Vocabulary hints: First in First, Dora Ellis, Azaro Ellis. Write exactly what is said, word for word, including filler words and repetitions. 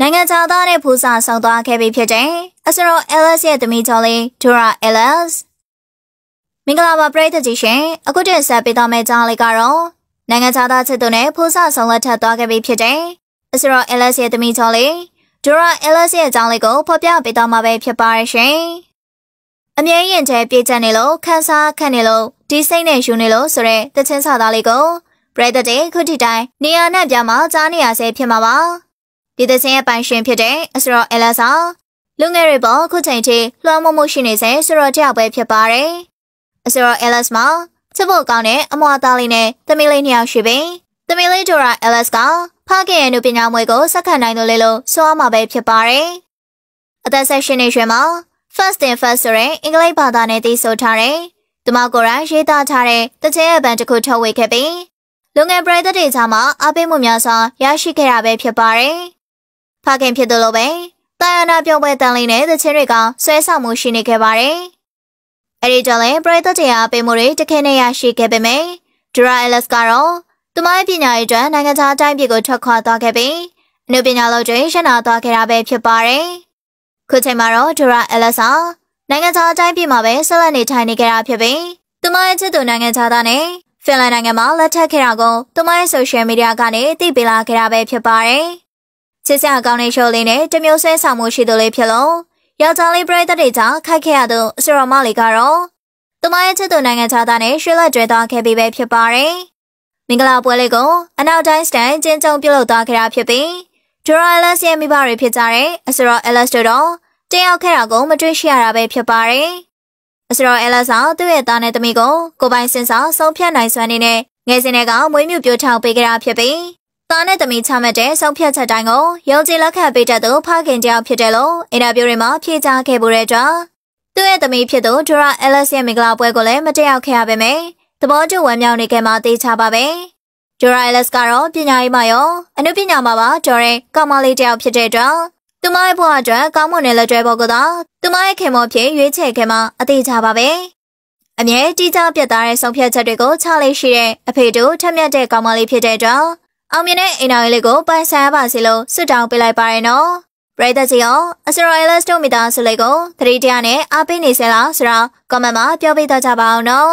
နိုင်ငံခြားသားနဲ့ဖူးစာဆောင်သွားခဲ့ပြီဖြစ်တယ်။ Azaro Ellis ရဲ့သမီးတော်လေး Dora Ellis မင်္ဂလာပါပရိသတ်ကြီးရှင်။အခုတင်ဆက်ပေးသွားမယ့်ကြားလေးကတော့နိုင်ငံခြားသားချစ်သူနဲ့ဖူးစာဆောင်လက်ထပ်သွားခဲ့ပြီဖြစ်တယ်။ Azaro Ellis ရဲ့သမီးတော်လေး Dora Ellis ရဲ့ကြားလေးကိုဖော်ပြပေးသွားမှာပဲဖြစ်ပါရဲ့ရှင်။အမြဲရင်ထဲပြေကျက်နေလို့ခန်းစားခန့်နေလို့ဒီစိတ်နဲ့ယူနေလို့ဆိုတဲ့တချင်းစာသားလေးကိုပရိသတ်တွေခုထိတိုင်းနေရာနဲ့ပြမှာကြားနေရဆဲဖြစ်မှာပါ။ဒီသင်းရဲ့ပိုင်ရှင်ဖြစ်တဲ့ Azaro Ellis ဟာလူငယ်တွေပေါ်ခုချိန်ထိလွှမ်းမိုးမှုရှိနေစေဆိုတော့တရားပွဲဖြစ်ပါတယ်။ Azaro Ellis မှာချစ်ဖို့ကောင်းတဲ့အမွာသားလေးနဲ့သမီးလေးနှစ်ယောက်ရှိပြီးသမီးလေး Dora Ellis ကဖခင်ရဲ့နုပညာမွေကိုဆက်ခံနိုင်လို့လေလို့ဆိုအောင်မှာပဲဖြစ်ပါတယ်။အသက်၁၈နှစ်ရွယ်မှာ First in First ဆိုတဲ့အင်္ဂလိပ်ဘာသာနဲ့တည်ဆိုထားတဲ့သူမကိုယ်တိုင်ရေးသားထားတဲ့တခြင်းအပန်းတစ်ခုထုတ်ဝေခဲ့ပြီးလူငယ်ပရိသတ်တွေကြားမှာအားပေးမှုများစွာရရှိခဲ့တာပဲဖြစ်ပါတယ်။ဖခင်ဖြစ်သူလိုပဲတာယာနာပြောပွဲတန်လေးနဲ့သချင်းတွေကဆွဲဆောင်မှုရှိနေခဲ့ပါတယ်။အဲဒီကြောင့်လည်းပရိသတ်တွေအားပေးမှုတွေတခဲနဲ့ရရှိခဲ့ပေမယ့် Dora Ellis ကတော့သူမရဲ့ပညာရေးအတွက်နိုင်ငံခြားတိုင်းပြည်ကိုထွက်ခွာသွားခဲ့ပြီးအနုပညာလုပ်တွေရှင်းနာသွားခဲ့တာပဲဖြစ်ပါတယ်။ခုချိန်မှာတော့ Dora Ellis ဟာနိုင်ငံခြားတိုင်းပြည်မှာပဲဆက်လက်နေထိုင်နေခဲ့တာဖြစ်ပြီးသူမရဲ့ချစ်သူနိုင်ငံခြားသားနဲ့ဖင်လန်နိုင်ငံမှာလက်ထပ်ခဲ့တာကိုသူမရဲ့ social media ကနေသိပေးလာခဲ့တာပဲဖြစ်ပါတယ်။ချစ်စရာကောင်းတဲ့ရှုပ်လေးနဲ့တမျိုးဆွဲဆောင်မှုရှိသူလေးဖြစ်လို့ယောက်ျားလေးပရိသတ်တွေကြောင့်ခိုက်ခဲ့ရသူအစရမလေးကတော့သူမရဲ့ချစ်သူနိုင်ငံခြားသားနဲ့ရွှေလက်ကျွဲသွားခဲ့ပြီးပဲဖြစ်ပါတယ်။မင်္ဂလာပွဲလေးကိုအနောက်တိုင်းစတန်ကျင်းကျုံပြုလုပ်သွားခဲ့တာဖြစ်ပြီး Dora Ellis ရဲ့မိဘတွေဖြစ်ကြတဲ့အစရ Ellis တို့တော့တယောက်ခဲ့တာကိုမတွေ့ရှိရတာပဲဖြစ်ပါတယ်။အစရ Ellis ကသူ့ရဲ့သားနဲ့သမီးကိုကိုပိုင်စင်ဆောင်ဆုံးဖြတ်နိုင်စွမ်းနေတဲ့ငယ်စဉ်တည်းကမွေးမြူပြိုထောင်ပေးခဲ့တာဖြစ်ပြီးသားနဲ့သမီးချမှတ်တဲ့ဆုံးဖြတ်ချက်တိုင်းကိုယုံကြည်လက်ခံပေးတတ်သူဖခင်တယောက်ဖြစ်တယ်လို့အင်တာဗျူးတွေမှာဖြေကြားခဲ့မှုတွေအတွက်သူ့ရဲ့သမီးဖြစ်သူ Dora Ellis ရဲ့မင်္ဂလာပွဲကိုလည်းမတက်ရောက်ခဲ့ရပေမယ့်သဘောတူဝမ်းမြောက်နေခဲ့မှသိချပါပဲ။ Dora Ellis ကတော့ပညာရေးမှာရောအနုပညာမှာပါကျော်တဲ့ကောင်းမလေးတယောက်ဖြစ်တဲ့အတွက်သူမရဲ့ဘဝအတွက်ကောင်းမွန်တဲ့လက်တွဲပေါ်ကတော့သူမရဲ့ခင်မဖြစ်ရွေးချယ်ခဲ့မှအသိချပါပဲ။အမြဲတီးကြပြတ်သားတဲ့ဆုံးဖြတ်ချက်တွေကိုချလေးရှိတဲ့အဖေတို့ထက်မြက်တဲ့ကောင်းမလေးဖြစ်တဲ့အတွက်အောင်မြင်တဲ့အိမ်တော်လေးကိုပိုင်ဆိုင်ရပါစေလို့ဆုတောင်းပေးလိုက်ပါရနော်ပရိသတ်ကြီးရော Azaro Ellis တို့မိသားစုလေးကိုသတိတရားနဲ့အားပေးနေစေလားဆိုတာ comment မှာပြောပေးသွားကြပါအောင်နော်